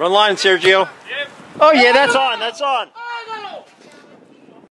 Run line, Sergio. Oh yeah, that's on.